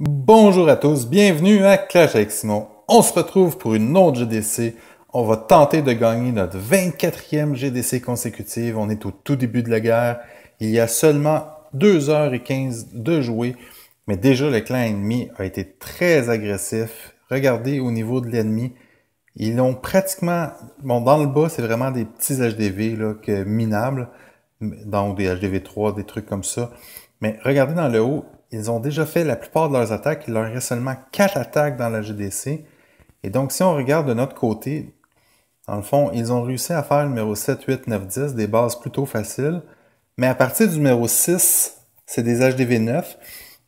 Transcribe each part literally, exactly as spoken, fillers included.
Bonjour à tous, bienvenue à Clash avec Simon. On se retrouve pour une autre G D C. On va tenter de gagner notre vingt-quatrième G D C consécutive. On est au tout début de la guerre. Il y a seulement deux heures quinze de jouer. Mais déjà, le clan ennemi a été très agressif. Regardez au niveau de l'ennemi. Ils ont pratiquement... Bon, dans le bas, c'est vraiment des petits H D V là, que minables. Donc, des H D V trois, des trucs comme ça. Mais regardez dans le haut, ils ont déjà fait la plupart de leurs attaques. Il leur reste seulement quatre attaques dans la G D C. Et donc, si on regarde de notre côté, dans le fond, ils ont réussi à faire le numéro sept, huit, neuf, dix, des bases plutôt faciles. Mais à partir du numéro six, c'est des H D V neuf.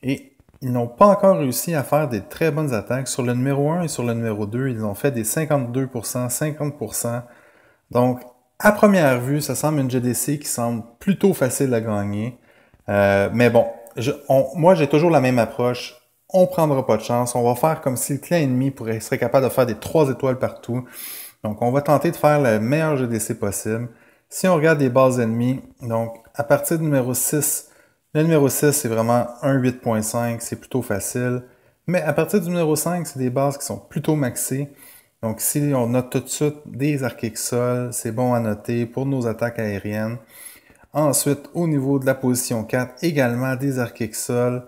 Et... ils n'ont pas encore réussi à faire des très bonnes attaques. Sur le numéro un et sur le numéro deux, ils ont fait des cinquante-deux pour cent, cinquante pour cent. Donc, à première vue, ça semble une G D C qui semble plutôt facile à gagner. Euh, mais bon, je, on, moi, j'ai toujours la même approche. On ne prendra pas de chance. On va faire comme si le clan ennemi pourrait, serait capable de faire des trois étoiles partout. Donc, on va tenter de faire la meilleure G D C possible. Si on regarde les bases ennemies, donc à partir du numéro six, le numéro six, c'est vraiment un huit point cinq, c'est plutôt facile. Mais à partir du numéro cinq, c'est des bases qui sont plutôt maxées. Donc ici, on note tout de suite des archéiques sols, c'est bon à noter pour nos attaques aériennes. Ensuite, au niveau de la position quatre, également des archéiques sols.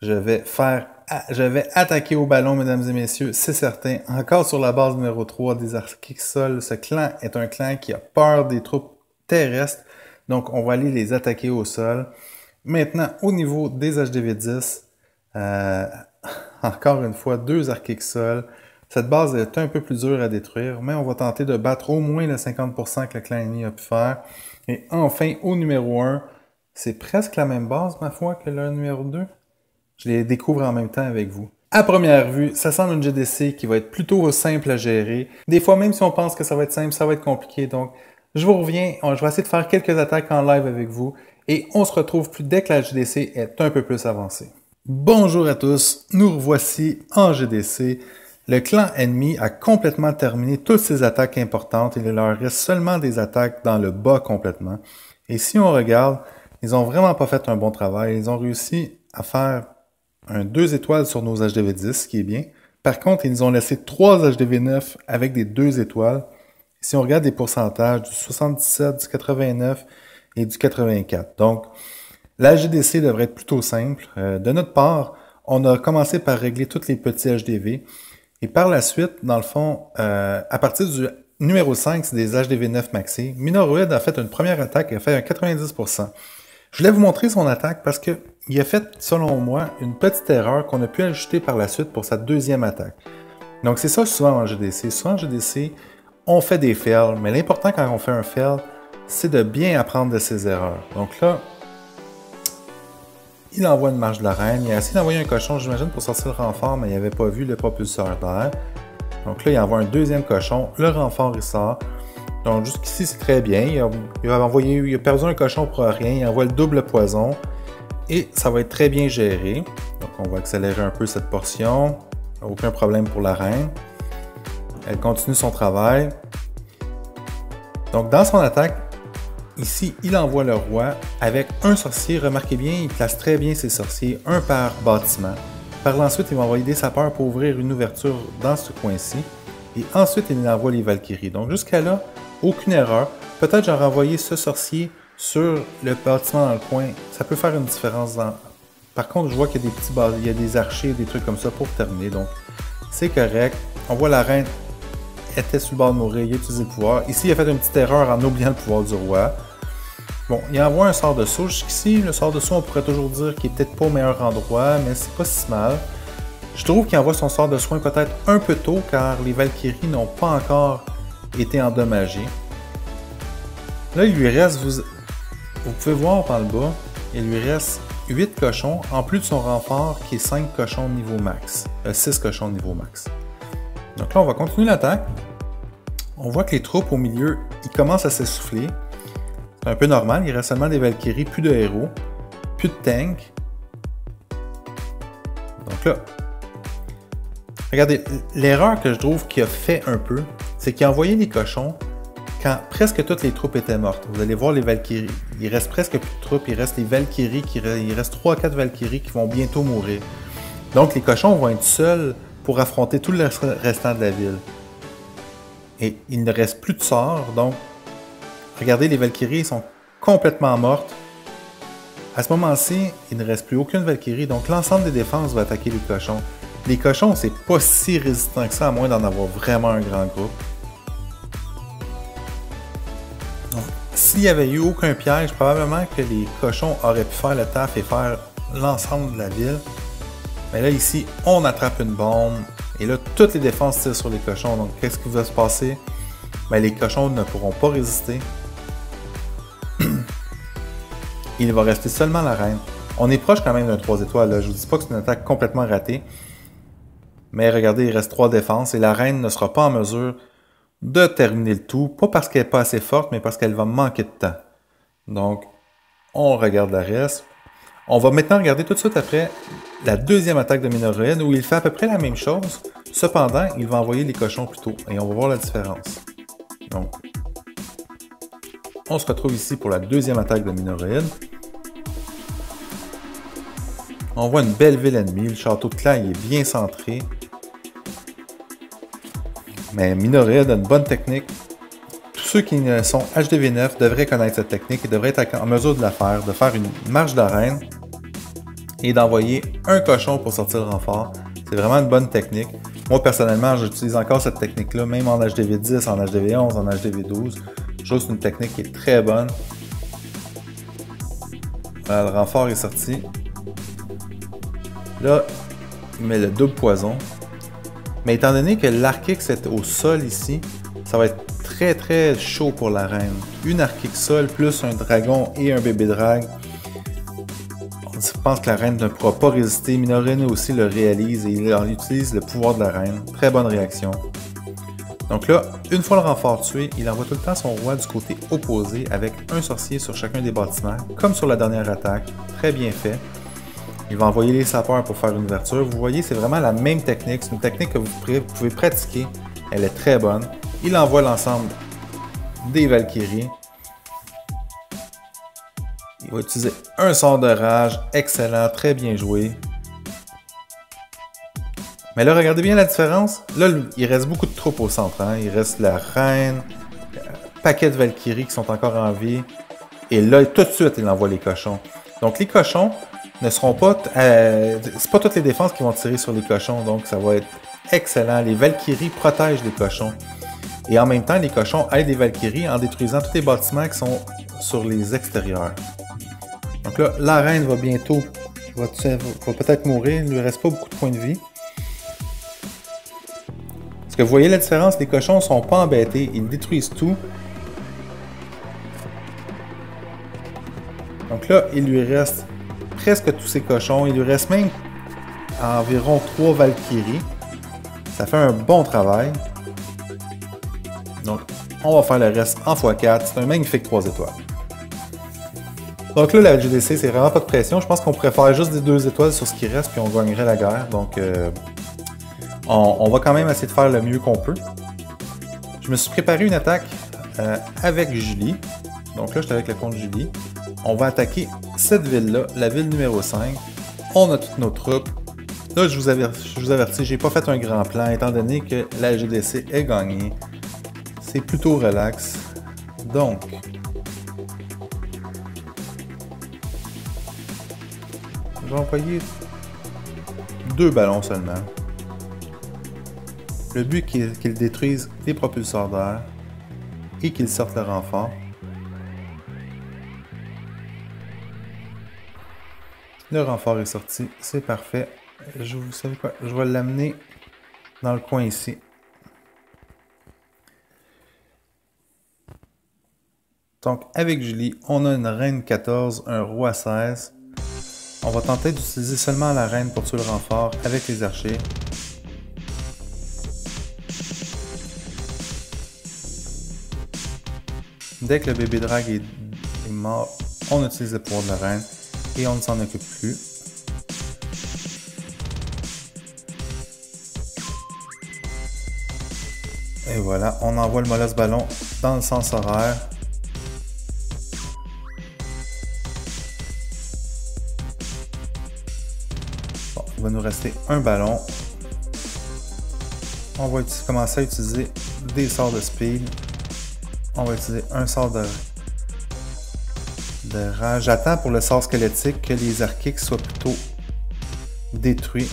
Je vais faire, je vais attaquer au ballon, mesdames et messieurs, c'est certain. Encore sur la base numéro trois, des archéiques sols. Ce clan est un clan qui a peur des troupes terrestres. Donc on va aller les attaquer au sol. Maintenant, au niveau des H D V dix, euh, encore une fois, deux archéiques sols. Cette base est un peu plus dure à détruire, mais on va tenter de battre au moins le cinquante pour cent que le clan ennemi a pu faire. Et enfin, au numéro un, c'est presque la même base, ma foi, que le numéro deux. Je les découvre en même temps avec vous. À première vue, ça semble une G D C qui va être plutôt simple à gérer. Des fois, même si on pense que ça va être simple, ça va être compliqué. Donc, je vous reviens, je vais essayer de faire quelques attaques en live avec vous. Et on se retrouve plus dès que la G D C est un peu plus avancée. Bonjour à tous, nous revoici en G D C. Le clan ennemi a complètement terminé toutes ses attaques importantes. Il leur reste seulement des attaques dans le bas complètement. Et si on regarde, ils ont vraiment pas fait un bon travail. Ils ont réussi à faire un deux étoiles sur nos H D V dix, ce qui est bien. Par contre, ils ont laissé trois H D V neuf avec des deux étoiles. Si on regarde les pourcentages du soixante-dix-sept, du quatre-vingt-neuf... et du quatre-vingt-quatre. Donc, la G D C devrait être plutôt simple. Euh, de notre part, on a commencé par régler tous les petits H D V. Et par la suite, dans le fond, euh, à partir du numéro cinq, c'est des H D V neuf maxés. Minoroued a fait une première attaque et a fait un quatre-vingt-dix pour cent. Je voulais vous montrer son attaque parce que il a fait, selon moi, une petite erreur qu'on a pu ajouter par la suite pour sa deuxième attaque. Donc, c'est ça souvent en G D C. Souvent en G D C, on fait des fails, mais l'important quand on fait un fail, c'est de bien apprendre de ses erreurs. Donc là, il envoie une marche de la reine. Il a essayé d'envoyer un cochon, j'imagine, pour sortir le renfort, mais il n'avait pas vu le propulseur d'air. Donc là, il envoie un deuxième cochon. Le renfort, il sort. Donc jusqu'ici, c'est très bien. Il a, il a envoyé, il a perdu un cochon pour rien. Il envoie le double poison. Et ça va être très bien géré. Donc on va accélérer un peu cette portion. Aucun problème pour la reine. Elle continue son travail. Donc dans son attaque, ici, il envoie le roi avec un sorcier. Remarquez bien, il place très bien ses sorciers, un par bâtiment. Par l'ensuite, il va envoyer des sapeurs pour ouvrir une ouverture dans ce coin-ci. Et ensuite, il envoie les Valkyries. Donc jusqu'à là, aucune erreur. Peut-être j'aurais envoyé ce sorcier sur le bâtiment dans le coin. Ça peut faire une différence. Dans... Par contre, je vois qu'il y a des petits bas... il y a des archers, des trucs comme ça pour terminer. Donc c'est correct. On voit la reine était sur le bord de mourir, il a utilisé le pouvoir. Ici, il a fait une petite erreur en oubliant le pouvoir du roi. Bon, il envoie un sort de saut jusqu'ici. Le sort de saut, on pourrait toujours dire qu'il n'est peut-être pas au meilleur endroit, mais c'est pas si mal. Je trouve qu'il envoie son sort de soin peut-être un peu tôt, car les Valkyries n'ont pas encore été endommagées. Là, il lui reste, vous, vous pouvez voir par le bas, il lui reste huit cochons, en plus de son renfort qui est cinq cochons niveau max. Euh, six cochons niveau max. Donc là, on va continuer l'attaque. On voit que les troupes au milieu, ils commencent à s'essouffler. C'est un peu normal, il reste seulement des Valkyries, plus de héros, plus de tanks. Donc là, regardez, l'erreur que je trouve qu'il a fait un peu, c'est qu'il a envoyé les cochons quand presque toutes les troupes étaient mortes. Vous allez voir les Valkyries. Il reste presque plus de troupes. Il reste les Valkyries. Qui... Il reste trois à quatre Valkyries qui vont bientôt mourir. Donc, les cochons vont être seuls pour affronter tout le restant de la ville. Et il ne reste plus de sorts. Donc, regardez, les Valkyries sont complètement mortes. À ce moment-ci, il ne reste plus aucune Valkyrie. Donc, l'ensemble des défenses va attaquer les cochons. Les cochons, c'est pas si résistant que ça, à moins d'en avoir vraiment un grand groupe. Donc, s'il n'y avait eu aucun piège, probablement que les cochons auraient pu faire le taf et faire l'ensemble de la ville. Mais là, ici, on attrape une bombe. Et là, toutes les défenses tirent sur les cochons. Donc, qu'est-ce qui va se passer? Ben, les cochons ne pourront pas résister. Il va rester seulement la reine. On est proche quand même d'un trois étoiles. Là. Je ne vous dis pas que c'est une attaque complètement ratée. Mais regardez, il reste trois défenses et la reine ne sera pas en mesure de terminer le tout. Pas parce qu'elle n'est pas assez forte, mais parce qu'elle va manquer de temps. Donc, on regarde la reste. On va maintenant regarder tout de suite après la deuxième attaque de Minoroued où il fait à peu près la même chose. Cependant, il va envoyer les cochons plus tôt et on va voir la différence. Donc, on se retrouve ici pour la deuxième attaque de Minoroued. On voit une belle ville ennemie. Le château de Clash est bien centré. Mais Minoroued a une bonne technique. Tous ceux qui sont H D V neuf devraient connaître cette technique et devraient être en mesure de la faire, de faire une marche d'arène et d'envoyer un cochon pour sortir le renfort. C'est vraiment une bonne technique. Moi, personnellement, j'utilise encore cette technique-là, même en H D V dix, en H D V onze, en H D V douze. Je trouve que c'est une technique qui est très bonne. Voilà, le renfort est sorti. Là, il met le double poison. Mais étant donné que l'arc-x est au sol ici, ça va être très très chaud pour la reine. Une arc-x sol plus un dragon et un bébé drague. Je pense que la reine ne pourra pas résister. Minoroued aussi le réalise et il en utilise le pouvoir de la reine. Très bonne réaction. Donc là, une fois le renfort tué, il envoie tout le temps son roi du côté opposé avec un sorcier sur chacun des bâtiments, comme sur la dernière attaque. Très bien fait. Il va envoyer les sapeurs pour faire une ouverture. Vous voyez, c'est vraiment la même technique. C'est une technique que vous pouvez pratiquer. Elle est très bonne. Il envoie l'ensemble des Valkyries. Il va utiliser un sort de rage. Excellent, très bien joué. Mais là, regardez bien la différence. Là, il reste beaucoup de troupes au centre. Hein? Il reste la reine, un paquet de Valkyries qui sont encore en vie. Et là, tout de suite, il envoie les cochons. Donc, les cochons... ne seront pas... Euh, c'est pas toutes les défenses qui vont tirer sur les cochons, donc ça va être excellent. Les Valkyries protègent les cochons. Et en même temps, les cochons aident les Valkyries en détruisant tous les bâtiments qui sont sur les extérieurs. Donc là, la reine va bientôt... va, va peut-être mourir, il ne lui reste pas beaucoup de points de vie. Est-ce que vous voyez la différence? Les cochons ne sont pas embêtés, ils détruisent tout. Donc là, il lui reste... presque tous ces cochons. Il lui reste même environ trois Valkyries. Ça fait un bon travail. Donc, on va faire le reste en fois quatre. C'est un magnifique trois étoiles. Donc là, la G D C, c'est vraiment pas de pression. Je pense qu'on pourrait faire juste des deux étoiles sur ce qui reste, puis on gagnerait la guerre. Donc, euh, on, on va quand même essayer de faire le mieux qu'on peut. Je me suis préparé une attaque euh, avec Julie. Donc là, j'étais avec le compte Julie. On va attaquer cette ville-là, la ville numéro cinq. On a toutes nos troupes. Là, je vous avertis, je vous avertis, j'ai pas fait un grand plan, étant donné que la G D C est gagnée. C'est plutôt relax. Donc, je vais envoyer deux ballons seulement. Le but, c'est qu'ils détruisent les propulseurs d'air et qu'ils sortent le renfort. Le renfort est sorti, c'est parfait. Je, vous savez quoi? Je vais l'amener dans le coin ici. Donc avec Julie, on a une reine quatorze, un roi seize. On va tenter d'utiliser seulement la reine pour tuer le renfort avec les archers. Dès que le bébé drague est mort, on utilise le pouvoir de la reine. Et on ne s'en occupe plus. Et Et voilà, on envoie le molosse ballon dans le sens horaire. Bon, il va nous rester un ballon. On va commencer à utiliser des sorts de speed. On va utiliser un sort de, de rage. J'attends pour le sort squelettique que les archétypes soient plutôt détruits.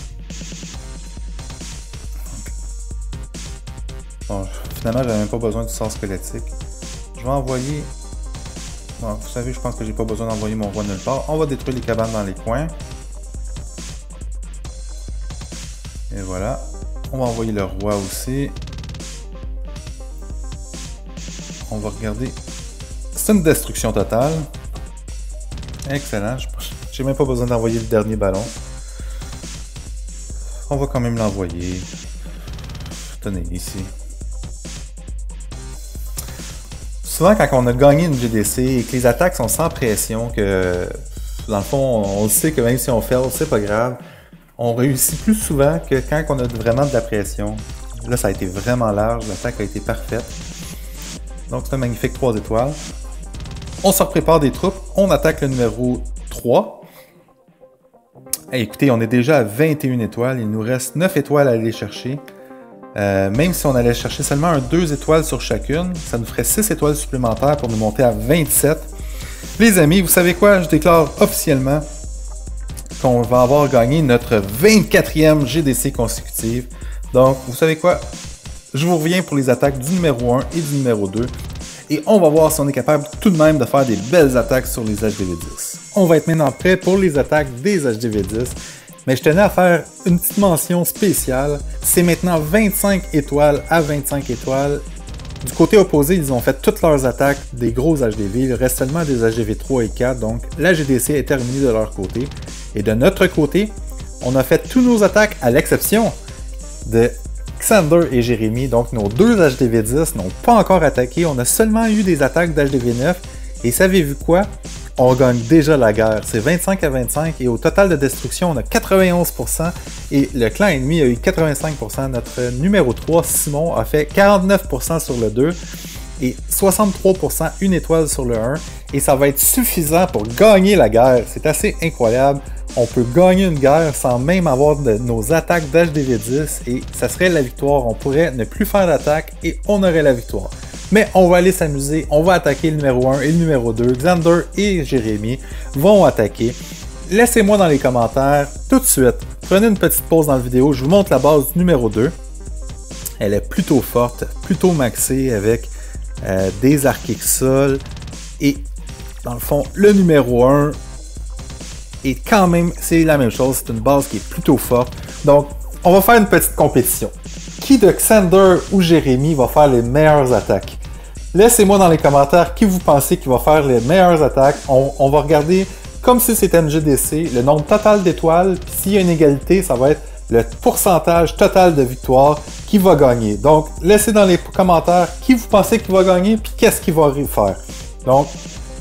Bon, finalement, j'avais même pas besoin du sort squelettique. Je vais envoyer... Bon, vous savez, je pense que j'ai pas besoin d'envoyer mon roi nulle part. On va détruire les cabanes dans les coins. Et voilà. On va envoyer le roi aussi. On va regarder. C'est une destruction totale. Excellent. J'ai même pas besoin d'envoyer le dernier ballon. On va quand même l'envoyer. Tenez, ici. Souvent, quand on a gagné une G D C et que les attaques sont sans pression, que dans le fond, on sait que même si on fail, c'est pas grave. On réussit plus souvent que quand on a vraiment de la pression. Là, ça a été vraiment large. L'attaque a été parfaite. Donc, c'est un magnifique trois étoiles. On se prépare des troupes. On attaque le numéro trois. Et écoutez, on est déjà à vingt et une étoiles. Il nous reste neuf étoiles à aller chercher. Euh, même si on allait chercher seulement un deux étoiles sur chacune, ça nous ferait six étoiles supplémentaires pour nous monter à vingt-sept. Les amis, vous savez quoi? Je déclare officiellement qu'on va avoir gagné notre vingt-quatrième G D C consécutive. Donc, vous savez quoi? Je vous reviens pour les attaques du numéro un et du numéro deux. Et on va voir si on est capable tout de même de faire des belles attaques sur les H D V dix. On va être maintenant prêt pour les attaques des H D V dix. Mais je tenais à faire une petite mention spéciale. C'est maintenant vingt-cinq étoiles à vingt-cinq étoiles. Du côté opposé, ils ont fait toutes leurs attaques des gros H D V. Il reste seulement des H D V trois et quatre. Donc, la G D C est terminée de leur côté. Et de notre côté, on a fait tous nos attaques à l'exception de Xander et Jérémy. Donc nos deux H D V dix n'ont pas encore attaqué. On a seulement eu des attaques d'H D V neuf. Et savez-vous quoi? On gagne déjà la guerre. C'est vingt-cinq à vingt-cinq. Et au total de destruction, on a quatre-vingt-onze pour cent. Et le clan ennemi a eu quatre-vingt-cinq pour cent. Notre numéro trois, Simon, a fait quarante-neuf pour cent sur le deux. Et soixante-trois pour cent une étoile sur le un. Et ça va être suffisant pour gagner la guerre. C'est assez incroyable. On peut gagner une guerre sans même avoir de nos attaques d'H D V dix et ça serait la victoire. On pourrait ne plus faire d'attaque et on aurait la victoire. Mais on va aller s'amuser. On va attaquer le numéro un et le numéro deux. Xander et Jérémy vont attaquer. Laissez-moi dans les commentaires tout de suite. Prenez une petite pause dans la vidéo. Je vous montre la base du numéro deux. Elle est plutôt forte, plutôt maxée avec euh, des archétypes sol et dans le fond le numéro un. Et quand même, c'est la même chose, c'est une base qui est plutôt forte. Donc, on va faire une petite compétition. Qui de Xander ou Jérémy va faire les meilleures attaques? Laissez-moi dans les commentaires qui vous pensez qui va faire les meilleures attaques. On, on va regarder, comme si c'était une G D C, le nombre total d'étoiles. Puis s'il y a une égalité, ça va être le pourcentage total de victoire qui va gagner. Donc, laissez dans les commentaires qui vous pensez qui va gagner, puis qu'est-ce qu'il va faire. Donc,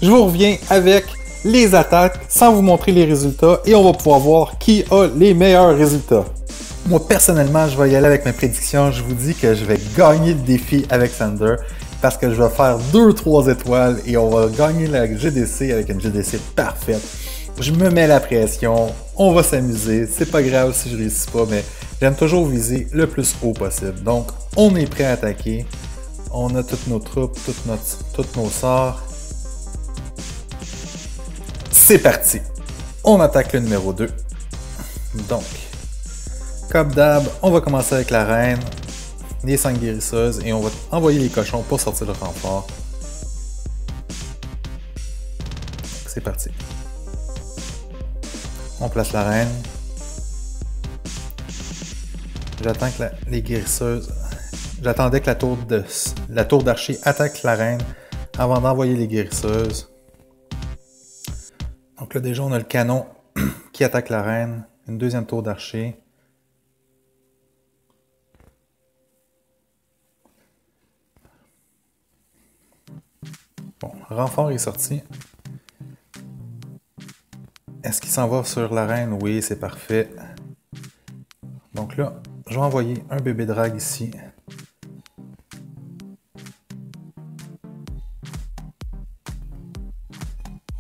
je vous reviens avec... les attaques sans vous montrer les résultats et on va pouvoir voir qui a les meilleurs résultats. Moi personnellement, je vais y aller avec mes prédictions. Je vous dis que je vais gagner le défi avec Xander parce que je vais faire deux trois étoiles et on va gagner la G D C avec une G D C parfaite. Je me mets la pression, on va s'amuser, c'est pas grave si je réussis pas, mais j'aime toujours viser le plus haut possible. Donc on est prêt à attaquer, on a toutes nos troupes, toutes, notre, toutes nos sorts. C'est parti! On attaque le numéro deux. Donc, comme d'hab, on va commencer avec la reine, les cinq guérisseuses et on va envoyer les cochons pour sortir le renfort. C'est parti. On place la reine. J'attends que la, les guérisseuses... J'attendais que la tour de, la tour d'archer attaque la reine avant d'envoyer les guérisseuses. Donc là, déjà, on a le canon qui attaque la reine. Une deuxième tour d'archer. Bon, renfort est sorti. Est-ce qu'il s'en va sur la reine? Oui, c'est parfait. Donc là, je vais envoyer un bébé drague ici.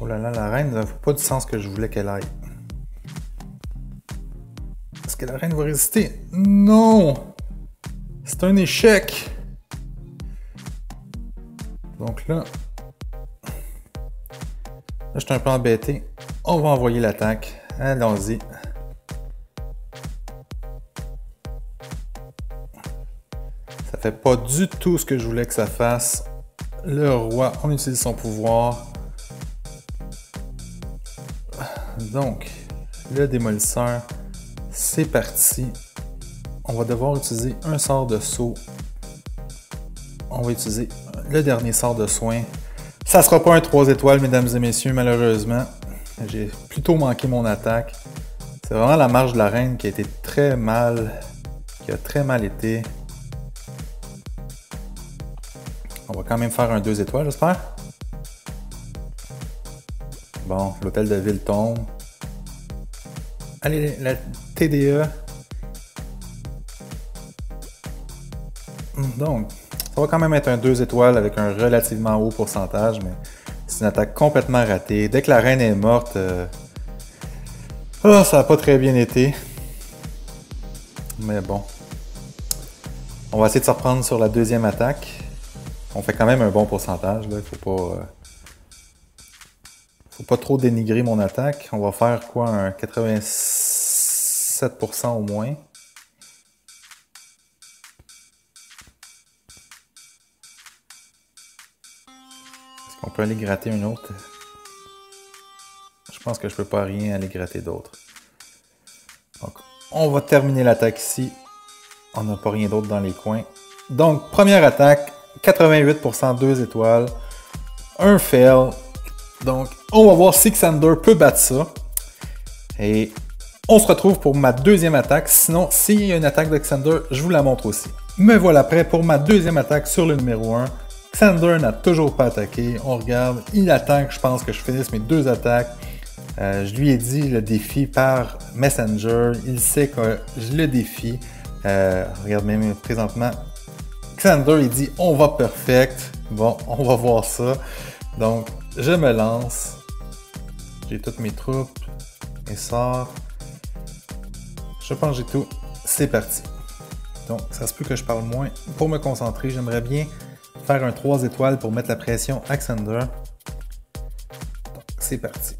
Oh là là, la reine ne fait pas du sens que je voulais qu'elle aille. Est-ce que la reine va résister? Non! C'est un échec! Donc là... Là, je suis un peu embêté. On va envoyer l'attaque. Allons-y. Ça fait pas du tout ce que je voulais que ça fasse. Le roi, on utilise son pouvoir. Donc, le démolisseur, c'est parti. On va devoir utiliser un sort de saut. On va utiliser le dernier sort de soin. Ça ne sera pas un trois étoiles, mesdames et messieurs, malheureusement. J'ai plutôt manqué mon attaque. C'est vraiment la marche de la reine qui a été très mal... qui a très mal été. On va quand même faire un deux étoiles, j'espère. Bon, l'hôtel de ville tombe. Allez, la T D E. Donc... ça va quand même être un deux étoiles avec un relativement haut pourcentage, mais c'est une attaque complètement ratée. Dès que la reine est morte, euh... oh, ça n'a pas très bien été. Mais bon. On va essayer de se reprendre sur la deuxième attaque. On fait quand même un bon pourcentage. Il ne faut, euh... faut pas trop dénigrer mon attaque. On va faire quoi? Un quatre-vingt-sept pour cent au moins. On peut aller gratter une autre. Je pense que je peux pas rien aller gratter d'autre. Donc, on va terminer l'attaque ici. On n'a pas rien d'autre dans les coins. Donc, première attaque, quatre-vingt-huit pour cent, deux étoiles, un fail. Donc, on va voir si Xander peut battre ça. Et on se retrouve pour ma deuxième attaque. Sinon, s'il y a une attaque de Xander, je vous la montre aussi. Me voilà prêt pour ma deuxième attaque sur le numéro un. Xander n'a toujours pas attaqué, on regarde, il attend que je pense que je finisse mes deux attaques. Euh, je lui ai dit le défi par Messenger, il sait que je le défie. Euh, regarde même présentement, Xander il dit on va perfect, bon on va voir ça. Donc je me lance, j'ai toutes mes troupes, mes sorts, je pense que j'ai tout, c'est parti. Donc ça se peut que je parle moins, pour me concentrer j'aimerais bien faire un trois étoiles pour mettre la pression à Xander. Donc c'est parti.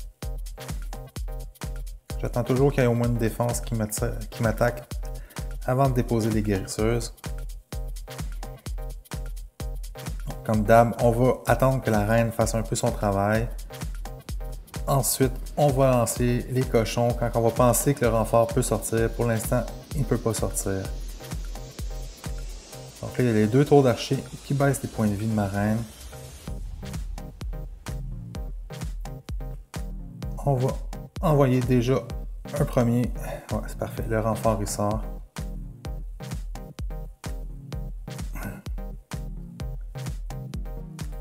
J'attends toujours qu'il y ait au moins une défense qui m'attaque avant de déposer des guérisseuses. Donc, comme d'hab, on va attendre que la reine fasse un peu son travail. Ensuite, on va lancer les cochons quand on va penser que le renfort peut sortir. Pour l'instant, il ne peut pas sortir. Donc là, il y a les deux tours d'archer qui baissent les points de vie de ma reine. On va envoyer déjà un premier. Ouais, c'est parfait. Le renfort, il sort.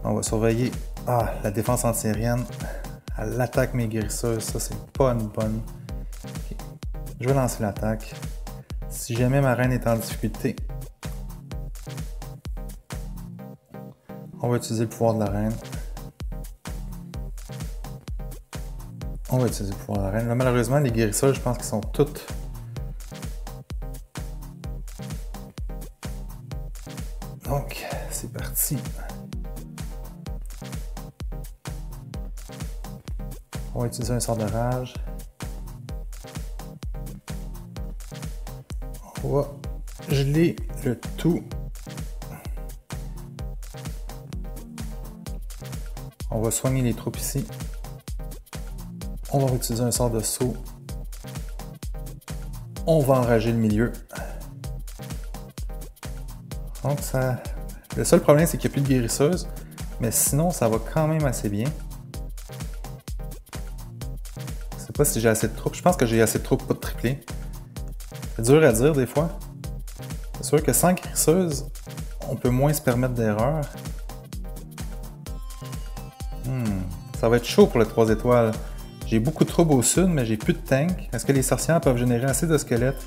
On va surveiller. Ah, la défense antiaérienne. Elle attaque mes guérisseuses. Ça, c'est pas une bonne. Okay. Je vais lancer l'attaque. Si jamais ma reine est en difficulté, on va utiliser le pouvoir de la reine. On va utiliser le pouvoir de la reine. Là, malheureusement, les guérisseurs, je pense qu'ils sont toutes... Donc, c'est parti. On va utiliser un sort de rage. On va geler le tout. On va soigner les troupes ici. On va utiliser un sort de saut. On va enrager le milieu. Donc ça... Le seul problème, c'est qu'il n'y a plus de guérisseuse. Mais sinon, ça va quand même assez bien. Je ne sais pas si j'ai assez de troupes. Je pense que j'ai assez de troupes pas de triplé. C'est dur à dire des fois. C'est sûr que sans guérisseuse, on peut moins se permettre d'erreurs. Hmm, ça va être chaud pour le trois étoiles. J'ai beaucoup de troubles au sud, mais j'ai plus de tank. Est-ce que les sorcières peuvent générer assez de squelettes?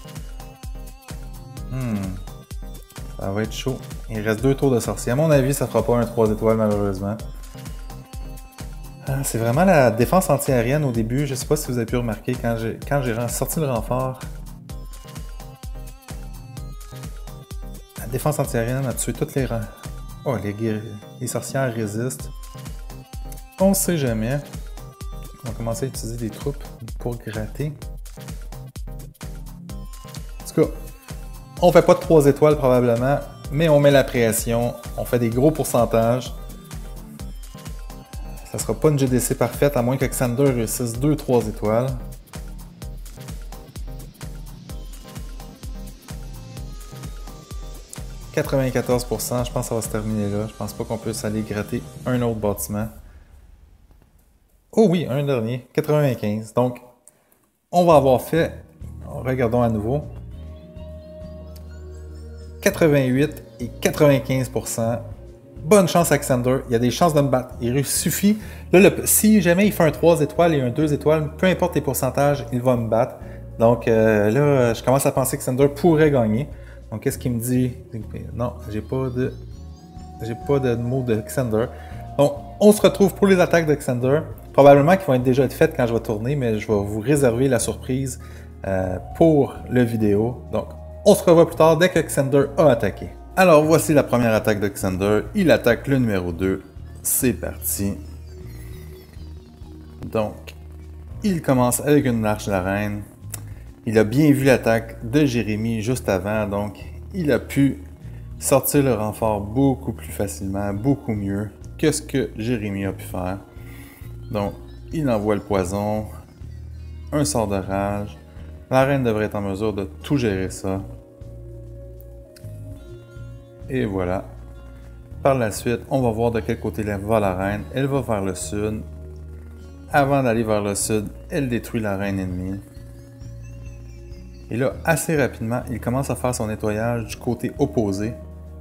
Hmm, ça va être chaud. Il reste deux tours de sorcières. À mon avis, ça fera pas un trois étoiles, malheureusement. Ah, c'est vraiment la défense antiaérienne au début. Je ne sais pas si vous avez pu remarquer quand j'ai quand j'ai sorti le renfort. La défense antiaérienne a tué toutes les rangs. Oh, les, les sorcières résistent. On ne sait jamais. On va commencer à utiliser des troupes pour gratter. En tout cas, on ne fait pas de trois étoiles probablement, mais on met la pression. On fait des gros pourcentages. Ça ne sera pas une G D C parfaite, à moins que Xander réussisse deux trois étoiles. quatre-vingt-quatorze pour cent, je pense que ça va se terminer là. Je pense pas qu'on puisse aller gratter un autre bâtiment. Oh oui, un dernier, quatre-vingt-quinze. Donc, on va avoir fait, regardons à nouveau, quatre-vingt-huit et quatre-vingt-quinze pour cent. Bonne chance à Xander, il y a des chances de me battre. Il suffit, là, le, si jamais il fait un trois étoiles et un deux étoiles, peu importe les pourcentages, il va me battre. Donc euh, là, je commence à penser que Xander pourrait gagner. Donc qu'est-ce qu'il me dit? Non, j'ai pas de, j'ai pas de mot de Xander. Donc on se retrouve pour les attaques de Xander. Probablement qu'ils vont être déjà être faites quand je vais tourner, mais je vais vous réserver la surprise euh, pour le vidéo. Donc, on se revoit plus tard dès que Xander a attaqué. Alors, voici la première attaque de Xander. Il attaque le numéro deux. C'est parti. Donc, il commence avec une marche de la reine. Il a bien vu l'attaque de Jérémy juste avant, donc il a pu sortir le renfort beaucoup plus facilement, beaucoup mieux que ce que Jérémy a pu faire. Donc, il envoie le poison, un sort de rage. La reine devrait être en mesure de tout gérer ça. Et voilà. Par la suite, on va voir de quel côté va la reine. Elle va vers le sud. Avant d'aller vers le sud, elle détruit la reine ennemie. Et là, assez rapidement, il commence à faire son nettoyage du côté opposé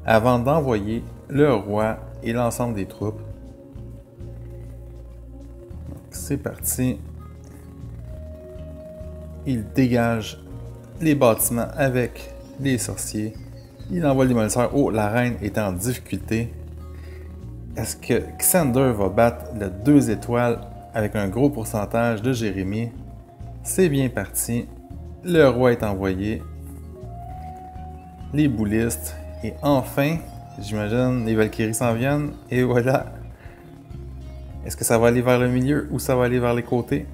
avant d'envoyer le roi et l'ensemble des troupes. C'est parti. Il dégage les bâtiments avec les sorciers. Il envoie le démolisseur. Oh, la reine est en difficulté. Est-ce que Xander va battre le deux étoiles avec un gros pourcentage de Jérémy? C'est bien parti. Le roi est envoyé. Les boulistes. Et enfin, j'imagine, les Valkyries s'en viennent. Et voilà. Est-ce que ça va aller vers le milieu ou ça va aller vers les côtés?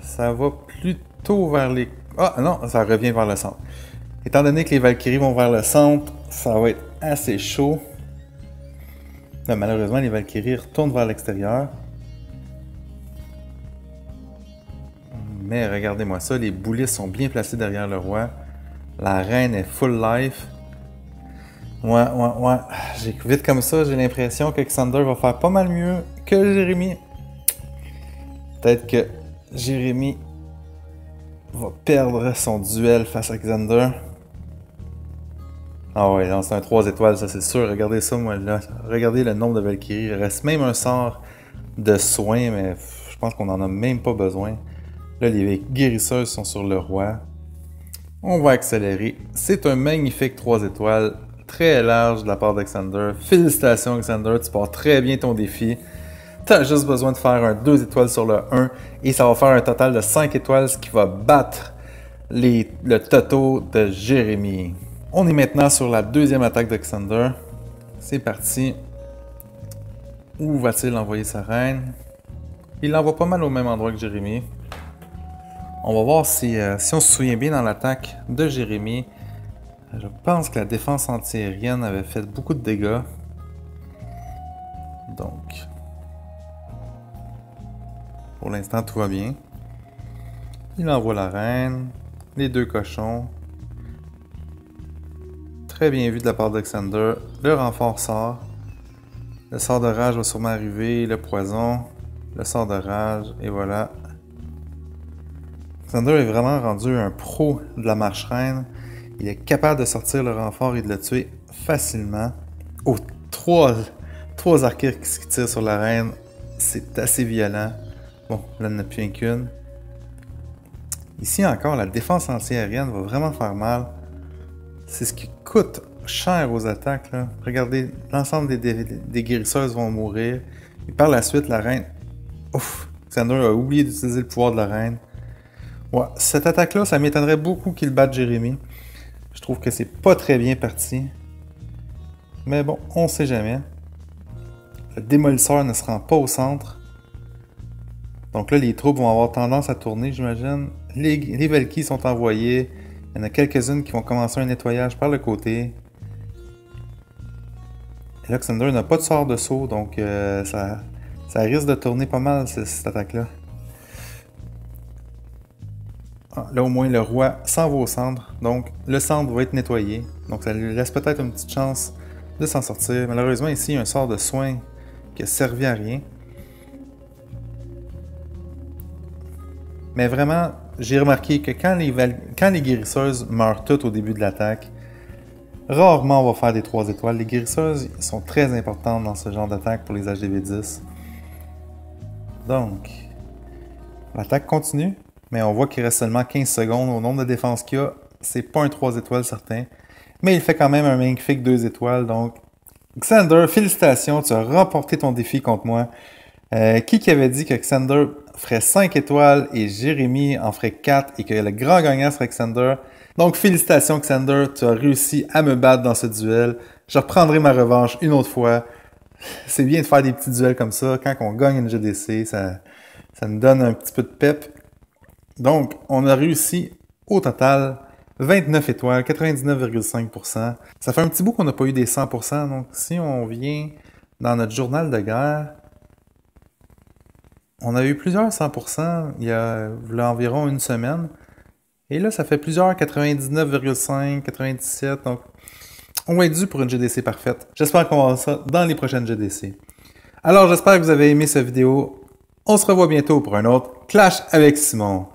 Ça va plutôt vers les... Ah non, ça revient vers le centre. Étant donné que les Valkyries vont vers le centre, ça va être assez chaud. Là, malheureusement, les Valkyries retournent vers l'extérieur. Mais regardez-moi ça, les boulistes sont bien placés derrière le roi. La reine est full life. Ouais, ouais, ouais. J'ai vite comme ça, j'ai l'impression que Xander va faire pas mal mieux que Jérémy. Peut-être que Jérémy va perdre son duel face à Xander. Ah ouais, c'est un trois étoiles, ça c'est sûr. Regardez ça, moi là. Regardez le nombre de Valkyries. Il reste même un sort de soins, mais je pense qu'on en a même pas besoin. Là, les guérisseuses sont sur le roi. On va accélérer. C'est un magnifique trois étoiles. Très large de la part d'Xander. Félicitations Xander, tu pars très bien ton défi. Tu as juste besoin de faire un deux étoiles sur le un et ça va faire un total de cinq étoiles, ce qui va battre les, le toto de Jérémy. On est maintenant sur la deuxième attaque d'Xander. C'est parti. Où va-t-il envoyer sa reine? Il l'envoie pas mal au même endroit que Jérémy. On va voir si, euh, si on se souvient bien dans l'attaque de Jérémy. Je pense que la défense antiaérienne avait fait beaucoup de dégâts. Donc, pour l'instant, tout va bien. Il envoie la reine, les deux cochons. Très bien vu de la part d'Xander. Le renfort sort. Le sort de rage va sûrement arriver. Le poison, le sort de rage, et voilà. Xander est vraiment rendu un pro de la marche reine. Il est capable de sortir le renfort et de le tuer facilement. Oh, trois, trois arqueurs qui se tirent sur la reine. C'est assez violent. Bon, là, il n'y en a plus qu'une. Ici encore, la défense antiaérienne va vraiment faire mal. C'est ce qui coûte cher aux attaques. Là. Regardez, l'ensemble des, des, des guérisseuses vont mourir. Et par la suite, la reine... Ouf! Xander a oublié d'utiliser le pouvoir de la reine. Ouais, cette attaque-là, ça m'étonnerait beaucoup qu'il batte Jérémy. Je trouve que c'est pas très bien parti. Mais bon, on sait jamais. Le démolisseur ne se rend pas au centre. Donc là, les troupes vont avoir tendance à tourner, j'imagine. Les, les Valkyries sont envoyées. Il y en a quelques-unes qui vont commencer un nettoyage par le côté. Et là, Xander n'a pas de sort de saut, donc euh, ça, ça risque de tourner pas mal, cette, cette attaque-là. Ah, là, au moins, le roi s'en va au centre. Donc, le centre va être nettoyé. Donc, ça lui laisse peut-être une petite chance de s'en sortir. Malheureusement, ici, il y a un sort de soin qui a servi à rien. Mais vraiment, j'ai remarqué que quand les, quand les guérisseuses meurent toutes au début de l'attaque, rarement on va faire des trois étoiles. Les guérisseuses sont très importantes dans ce genre d'attaque pour les H D V dix. Donc, l'attaque continue, mais on voit qu'il reste seulement quinze secondes. Au nombre de défenses qu'il y a, c'est pas un trois étoiles certain. Mais il fait quand même un magnifique deux étoiles. Donc, Xander, félicitations, tu as remporté ton défi contre moi. Euh, qui qui avait dit que Xander ferait cinq étoiles et Jérémy en ferait quatre et que le grand gagnant serait Xander? Donc félicitations Xander, tu as réussi à me battre dans ce duel. Je reprendrai ma revanche une autre fois. C'est bien de faire des petits duels comme ça. Quand on gagne une G D C, ça, ça nous donne un petit peu de pep. Donc on a réussi au total vingt-neuf étoiles, quatre-vingt-dix-neuf virgule cinq pour cent. Ça fait un petit bout qu'on n'a pas eu des cent pour cent. Donc si on vient dans notre journal de guerre... On a eu plusieurs cent pour cent il y a là, environ une semaine. Et là, ça fait plusieurs quatre-vingt-dix-neuf virgule cinq, quatre-vingt-dix-sept. Donc, on va être dû pour une G D C parfaite. J'espère qu'on va avoir ça dans les prochaines G D C. Alors, j'espère que vous avez aimé cette vidéo. On se revoit bientôt pour un autre Clash avec Simon.